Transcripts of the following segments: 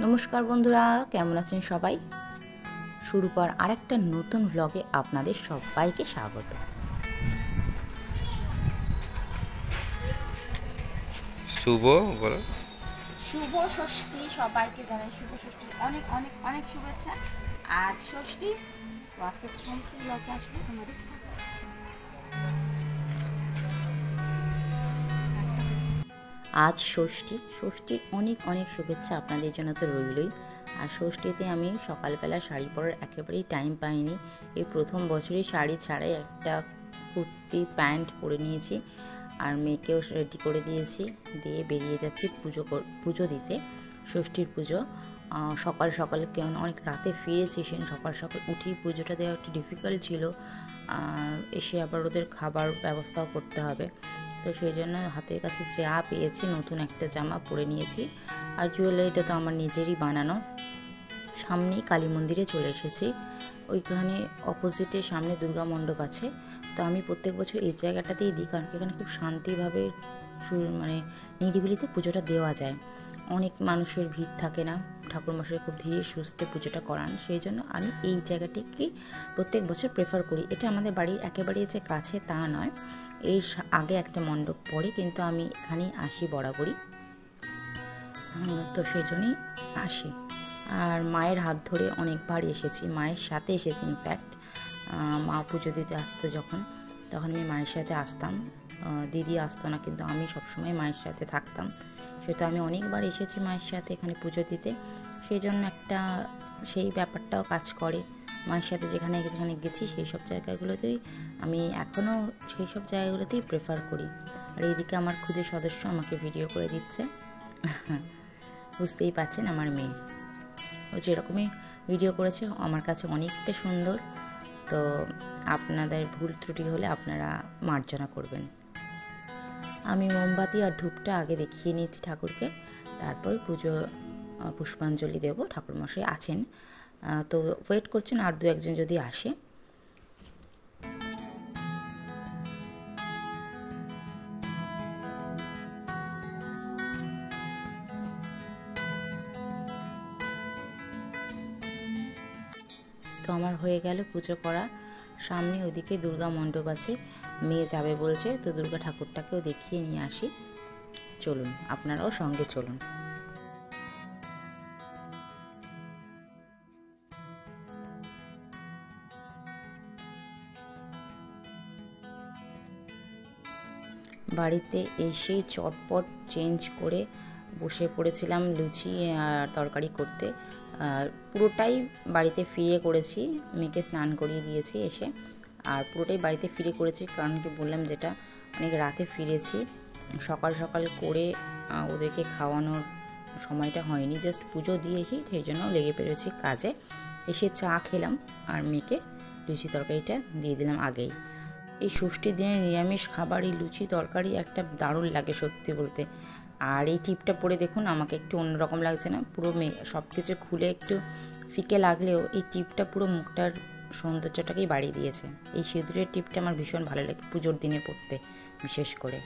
नमस्कार बंधुरा केमन आছেন सबाई शुरू पर आरेकटा नतून व्लगे आपनादेर सबाइके स्वागत। शुभ बोलो शुभ षष्ठी सबाइके জানাই শুভ ষষ্ঠীর অনেক অনেক অনেক শুভেচ্ছা। आज ষষ্ঠী তো আজকে সমস্ত ব্লগ আসবে আমাদের। आज षष्ठी षष्ठीर अनेक अनेक शुभेच्छा आपनादेर जन्य तो रइलई। और षष्ठीते आमी सकाल बेला शाड़ी परार एकेबारेई टाइम पाइनि, एई प्रथम बछरे शाड़ी छाड़ाई एकटा कुर्ती पैंट परे नियेछि और मेकेओ रेडी करे दियेछि, दिये बेरिये जाच्छि पुजो दिते। षष्ठीर पुजो सकाल सकाल केमन अनेक राते फिरेछि, सेदिन सकाल सकाल उठेई पुजोटा देओया एकटु डिफिकाल्ट छिलो। एसे आबार ओदेर खाबार ब्यबस्था करते हबे, तो सेइजন্য हाथের কাছে যা পেয়েছি নতুন একটা জামা পরে নিয়েছি। আর জুয়েলারিটা তো আমার নিজেরই বানানো। সামনেই কালী মন্দিরে চলে এসেছি, ওইখানে অপোজিটে সামনে দুর্গা মণ্ডপ আছে। তো আমি প্রত্যেক বছর এই জায়গাটাতেই দিই, কারণ এখানে খুব শান্তিভাবে মানে নিরিবিলিতে পুজোটা দেওয়া যায়, অনেক মানুষের ভিড় থাকে না। ঠাকুরমশাই খুব ধীরে সুস্থে পুজোটা করান, সেই জন্য আমি এই জায়গাটিকে প্রত্যেক বছর প্রেফার করি। এটা আমাদের বাড়ির একেবারেই যে কাছে তা নয়, এই আগে একটা মণ্ডপ পড়ে, কিন্তু আমি এখানেই আসি বরাবরই, তো সেই জন্যই আসি। আর মায়ের হাত ধরে অনেকবার এসেছি, মায়ের সাথে এসেছি। ইনফ্যাক্ট মা পুজো দিতে আসতো যখন, তখন আমি মায়ের সাথে আসতাম। দিদি আসতো না, কিন্তু আমি সবসময় মায়ের সাথে থাকতাম। সেটা আমি অনেকবার এসেছি মায়ের সাথে এখানে পুজো দিতে, সেই জন্য একটা সেই ব্যাপারটাও কাজ করে। মায়ের সাথে যেখানে যেখানে গেছি সেই সব জায়গাগুলোতেই আমি এখনও সেই সব জায়গাগুলোতেই প্রেফার করি। আর এইদিকে আমার খুদে সদস্য আমাকে ভিডিও করে দিচ্ছে, বুঝতেই পাচ্ছেন আমার মেয়ে, ও যেরকমই ভিডিও করেছে আমার কাছে অনেকটা সুন্দর। তো আপনাদের ভুল ত্রুটি হলে আপনারা মার্জনা করবেন। আমি মোমবাতি আর ধূপটা আগে দেখিয়ে নিচ্ছি ঠাকুরকে, তারপর পুজো পুষ্পাঞ্জলি দেব। ঠাকুরমশাই আছেন তো ওয়েট করছেন, আর দু একজন যদি আসে। তো আমার হয়ে গেল পুজো করা। সামনে ওদিকে দুর্গা মণ্ডপ আছে, মেয়ে যাবে বলছে, তো দুর্গা ঠাকুরটাকেও দেখিয়ে নিয়ে আসি। চলুন, আপনারাও সঙ্গে চলুন। বাড়িতে এসে চটপট চেঞ্জ করে বসে পড়েছিলাম লুচি আর তরকারি করতে। পুরোটাই বাড়িতে ফিরে করেছি, মেয়েকে স্নান করিয়ে দিয়েছি এসে, আর পুরোটাই বাড়িতে ফিরে করেছি। কারণ কি বললাম, যেটা অনেক রাতে ফিরেছি, সকাল সকাল করে ওদেরকে খাওয়ানোর সময়টা হয়নি, জাস্ট পুজো দিয়েছি, সেই জন্য লেগে পেরেছি কাজে। এসে চা খেলাম আর মেয়েকে লুচি তরকারিটা দিয়ে দিলাম আগেই। এই ষষ্ঠীর দিনে নিরামিষ খাবার এই লুচি তরকারি একটা দারুণ লাগে সত্যি বলতে। আর এই টিপটা পরে দেখুন, আমাকে একটু অন্যরকম লাগছে না? পুরো সব কিছু খুলে একটু ফিকে লাগলেও এই টিপটা পুরো মুখটার সৌন্দর্যটাকেই বাড়িয়ে দিয়েছে। এই সিঁদুরের টিপটা আমার ভীষণ ভালো লাগে পুজোর দিনে পড়তে বিশেষ করে।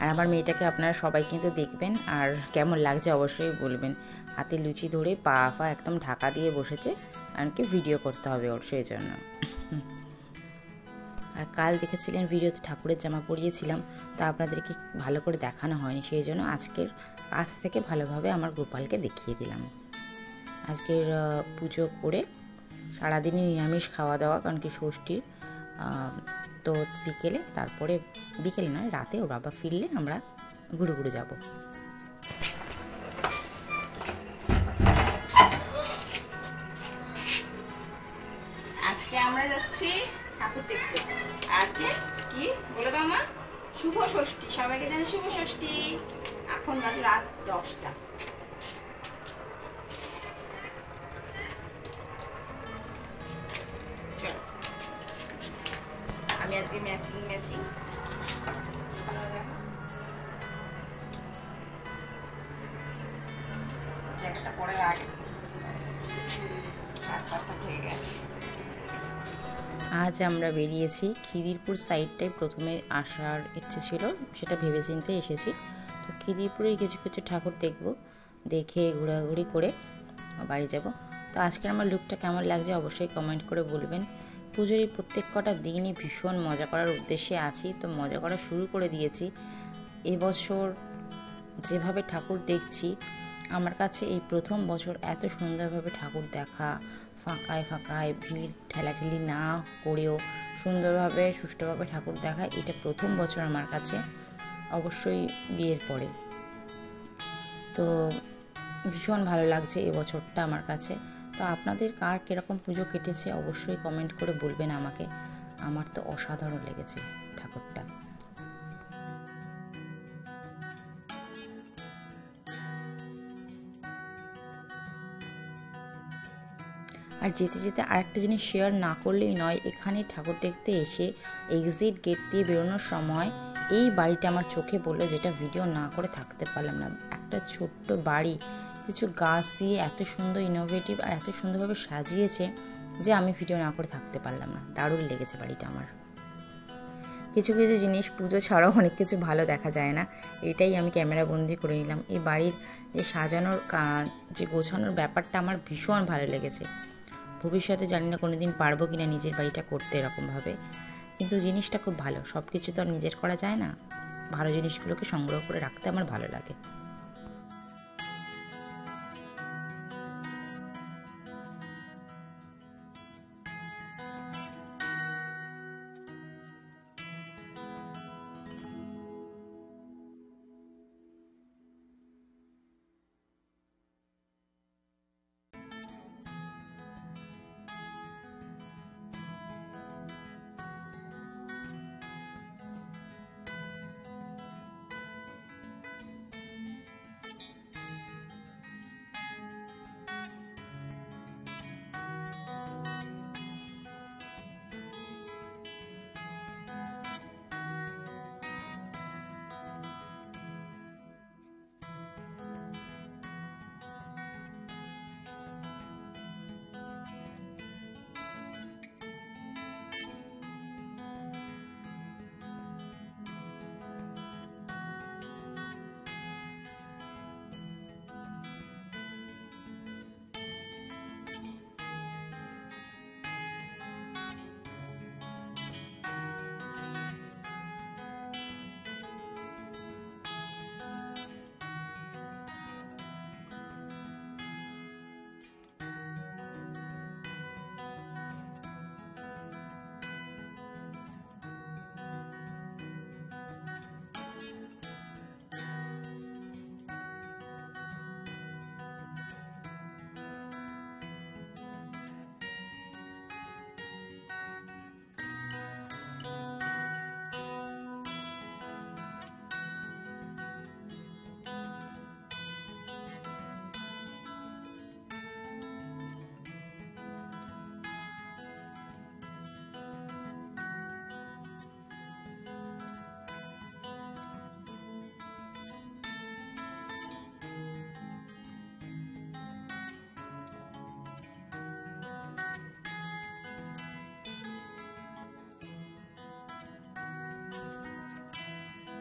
আর আমার মেয়েটাকে আপনারা সবাই কিন্তু দেখবেন, আর কেমন লাগছে অবশ্যই বলবেন। হাতে লুচি ধরে পা ফা একদম ঢাকা দিয়ে বসেছে, কারণ কি ভিডিও করতে হবে ওর, সেই জন্য। আর কাল দেখেছিলেন ভিডিওতে ঠাকুরের জামা পরিয়েছিলাম, তা আপনাদেরকে ভালো করে দেখানো হয়নি, সেই জন্য আজ থেকে ভালোভাবে আমার গোপালকে দেখিয়ে দিলাম। আজকের পুজো করে সারাদিনই নিরামিষ খাওয়া দাওয়া, কারণ কি ষষ্ঠীর। তো বিকেলে, তারপরে বিকেলে নয় রাতে ওর বাবা ফিরলে আমরা ঘুরে ঘুরে যাব। আজকে আমরা যাচ্ছি ঠাকুর দেখতে। আজকে কি বলে দাও মা? শুভ ষষ্ঠী, সবাইকে জানি শুভ ষষ্ঠী। এখন বাজে রাত 10টা। আমি আজকে ম্যাচিং একটা পরে আগে হয়ে গেছে। আজ আমরা বেরিয়েছি খিদিরপুর সাইডটাই প্রথমে আসার ইচ্ছে ছিল, সেটা ভেবেচিন্তে এসেছি। তো খিদিরপুরের কিছু কিছু ঠাকুর দেখব। देखे घोराघुरी करे बाड़ी जाब। तो आजकेर आमार लुकटा केमन लागछे अवश्यई कमेंट करे बोलबेन। पुजोर प्रत्येक कटा दिन ही भीषण मजा करार उद्देश्ये आछि, तो मजा करा शुरू करे दिएछि। ए बछर जेभावे ठाकुर देखछि आमार काछे ए प्रथम बछर एत सुंदरभावे ठाकुर देखा, फाँकाय फाँकाय भीड़ ठेलाठेली ना करेओ सुंदरभावे सुष्ठुभावे ठाकुर देखा, एटा प्रथम बछर आमार काछे अवश्यई बियेर परे। तो भीषण भालो लागछे ए बछरटा आमार काछे। तो आपनादेर कार किरकम पुजो केटेछे अवश्यई कमेंट करे बोलबेन आमाके। आमार तो असाधारण लेगेछे ठाकुरटा। और जेते जेते आरेकटा जिनिस शेयर ना करलेई नय, एखाने ठाकुर देखते एसे एक्सिट गेट दिये बेरोनोर समय এই বাড়িটা আমার চোখে পড়লো, যেটা ভিডিও না করে থাকতে পারলাম না। একটা ছোট্ট বাড়ি কিছু গাছ দিয়ে এত সুন্দর ইনোভেটিভ আর এত সুন্দরভাবে সাজিয়েছে যে আমি ভিডিও না করে থাকতে পারলাম না। দারুণ লেগেছে বাড়িটা আমার। কিছু কিছু জিনিস পুজো ছাড়াও অনেক কিছু ভালো দেখা যায় না, এটাই আমি ক্যামেরা বন্দি করে নিলাম। এই বাড়ির যে সাজানোর যে গোছানোর ব্যাপারটা আমার ভীষণ ভালো লেগেছে। ভবিষ্যতে জানি না কোনোদিন পারবো কিনা নিজের বাড়িটা করতে এরকমভাবে, কিন্তু জিনিসটা খুব ভালো। সব কিছু তো আর নিজের করা যায় না, ভালো জিনিসগুলোকে সংগ্রহ করে রাখতে আমার ভালো লাগে।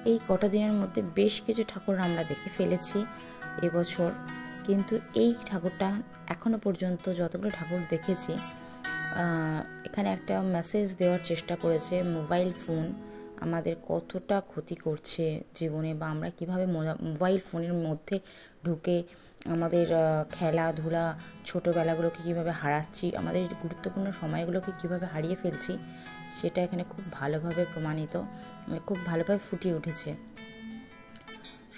এই কটা দিনের মধ্যে বেশ কিছু ঠাকুর আমরা দেখে ফেলেছি এবছর, কিন্তু এই ঠাকুরটা এখনো পর্যন্ত যতগুলো ঠাকুর দেখেছি এখানে একটা মেসেজ দেওয়ার চেষ্টা করেছে। মোবাইল ফোন আমাদের কতটা ক্ষতি করছে জীবনে, বা আমরা কিভাবে মোবাইল ফোনের মধ্যে ঢুকে আমাদের খেলাধুলা ছোটোবেলাগুলোকে কীভাবে হারাচ্ছি, আমাদের গুরুত্বপূর্ণ সময়গুলোকে কীভাবে হারিয়ে ফেলছি, সেটা এখানে খুব ভালোভাবে প্রমাণিত, খুব ভালোভাবে ফুটিয়ে উঠেছে।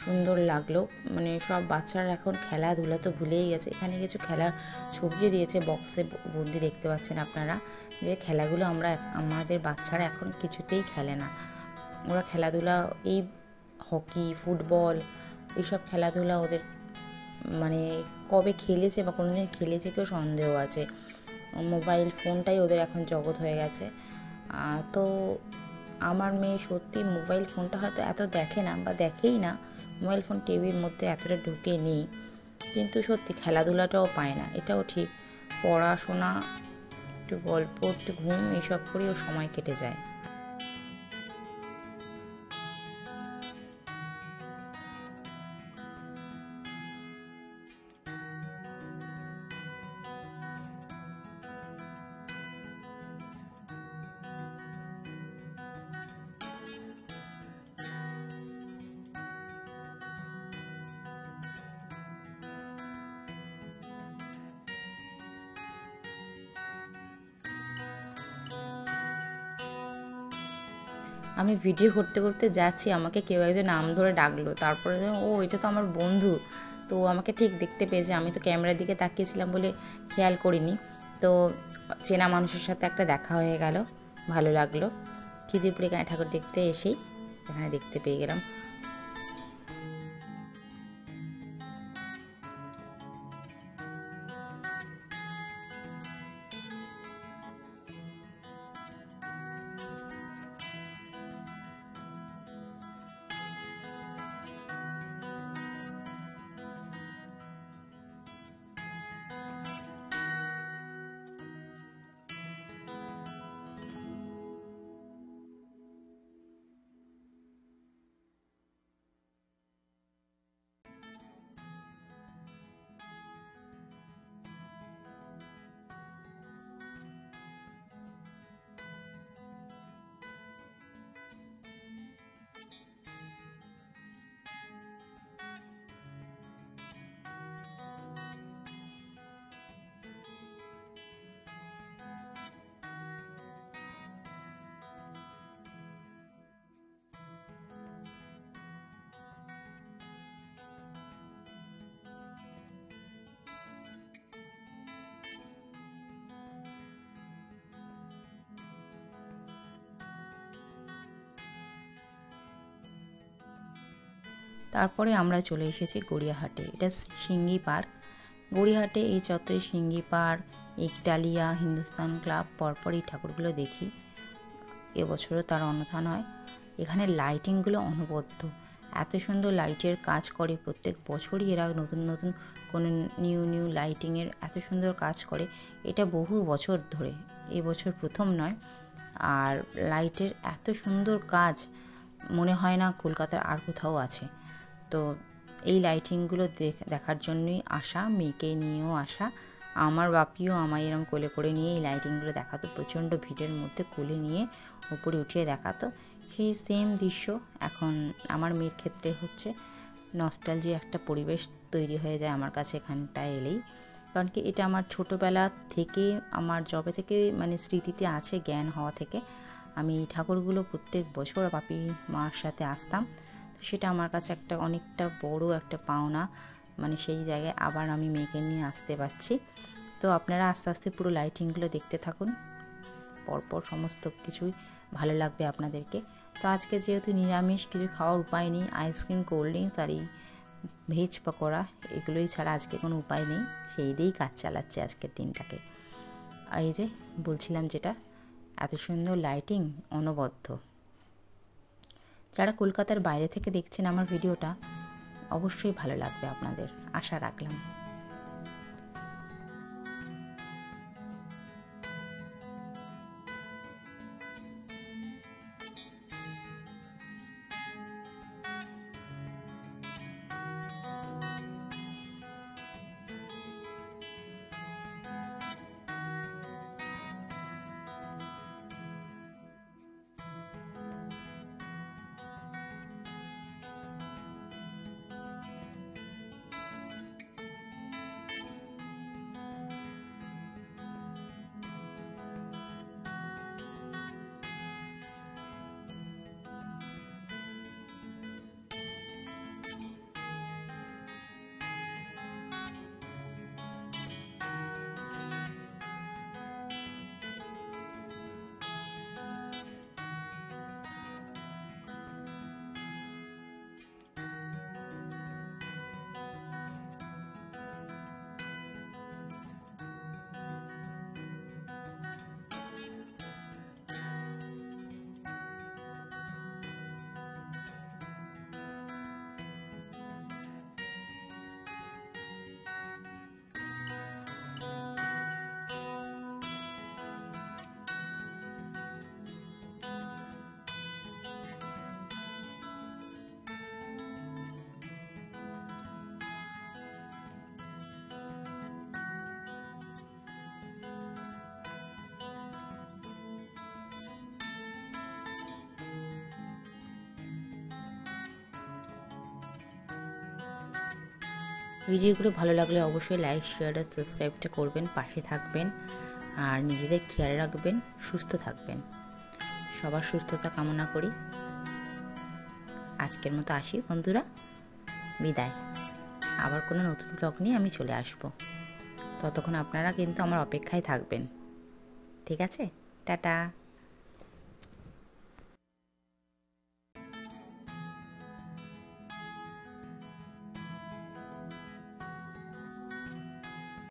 সুন্দর লাগলো। মানে সব বাচ্চারা এখন খেলাধুলা তো ভুলেই গেছে। এখানে কিছু খেলার ছবিও দিয়েছে বক্সে বন্দি, দেখতে পাচ্ছেন আপনারা, যে খেলাগুলো আমরা আমাদের বাচ্চারা এখন কিছুতেই খেলে না। ওরা খেলাধুলা এই হকি ফুটবল এইসব খেলাধুলা ওদের মানে কবে খেলেছে বা কোনোদিন খেলেছে কেউ সন্দেহ আছে। মোবাইল ফোনটাই ওদের এখন জগৎ হয়ে গেছে। তো আমার মেয়ে সত্যি মোবাইল ফোনটা হয়তো এত দেখে না বা দেখেই না, মোবাইল ফোন টিভির মধ্যে এতটা ঢুকে নেই, কিন্তু সত্যি খেলাধুলাটাও পায় না, এটাও ঠিক। পড়াশোনা একটু গল্প একটু ঘুম এইসব করেও সময় কেটে যায়। আমি ভিডিও করতে করতে যাচ্ছি, আমাকে কেউ একজন নাম ধরে ডাকলো। তারপরে ও এটা তো আমার বন্ধু, তো আমাকে ঠিক দেখতে পেয়েছে। আমি তো ক্যামেরার দিকে তাকিয়েছিলাম বলে খেয়াল করিনি। তো চেনা মানুষের সাথে একটা দেখা হয়ে গেল, ভালো লাগলো। খিদিরপুরে এখানে ঠাকুর দেখতে এসেই এখানে দেখতে পেয়ে গেলাম। তারপরে আমরা চলে এসেছি গড়িয়াহাটে। এটা সিঙ্গি পার্ক। গড়িয়াহাটে এই চত্বরে সিঙ্গি পার্ক, ইকটালিয়া, হিন্দুস্তান ক্লাব, পরপর এই ঠাকুরগুলো দেখি। এবছরও তার অন্যথান হয়। এখানে লাইটিংগুলো অনবদ্য, এত সুন্দর লাইটের কাজ করে। প্রত্যেক বছরই এরা নতুন নতুন কোনো নিউ নিউ লাইটিংয়ের এত সুন্দর কাজ করে। এটা বহু বছর ধরে, এবছর প্রথম নয়। আর লাইটের এত সুন্দর কাজ মনে হয় না কলকাতার আর কোথাও আছে। তো এই লাইটিংগুলো দেখার জন্যই আসা, মেয়েকে নিয়েও আসা। আমার বাপিও আমায় এরকম কোলে করে নিয়ে এই লাইটিংগুলো দেখাতো। প্রচণ্ড ভিড়ের মধ্যে কোলে নিয়ে ওপরে উঠিয়ে দেখাতো। সেই সেম দৃশ্য এখন আমার মেয়ের ক্ষেত্রে হচ্ছে। নস্টালজিয়া একটা পরিবেশ তৈরি হয়ে যায় আমার কাছে এখানটায় এলেই। কারণ কি, এটা আমার ছোটোবেলা থেকে, আমার জবে থেকে মানে স্মৃতিতে আছে, জ্ঞান হওয়া থেকে। আমি এই ঠাকুরগুলো প্রত্যেক বছর বাপি মার সাথে আসতাম। সেটা আমার কাছে একটা অনেকটা বড় একটা পাওনা, মানে সেই জায়গায় আবার আমি মেয়েকে নিয়ে আসতে পারছি। তো আপনারা আস্তে আস্তে পুরো লাইটিংগুলো দেখতে থাকুন, পরপর সমস্ত কিছুই ভালো লাগবে আপনাদেরকে। তো আজকে যেহেতু নিরামিষ, কিছু খাওয়ার উপায় নেই। আইসক্রিম, কোল্ড ড্রিঙ্কস আর এই ভেজ পকোড়া, এগুলোই ছাড়া আজকে কোনো উপায় নেই। সেই দিয়েই কাজ চালাচ্ছে আজকের দিনটাকে। আর এই যে বলছিলাম, যেটা এত সুন্দর লাইটিং অনবদ্য। যারা কলকাতার বাইরে থেকে দেখছেন আমার ভিডিওটা, অবশ্যই ভালো লাগবে আপনাদের, আশা রাখলাম। ভিডিওগুলো ভালো লাগলে অবশ্যই লাইক, শেয়ার আর সাবস্ক্রাইবটা করবেন। পাশে থাকবেন আর নিজেদের খেয়াল রাখবেন, সুস্থ থাকবেন। সবার সুস্থতা কামনা করি। আজকের মতো আসি বন্ধুরা, বিদায়। আবার কোনো নতুন ব্লগ নিয়ে আমি চলে আসব, ততক্ষণ আপনারা কিন্তু আমার অপেক্ষায় থাকবেন। ঠিক আছে, টাটা।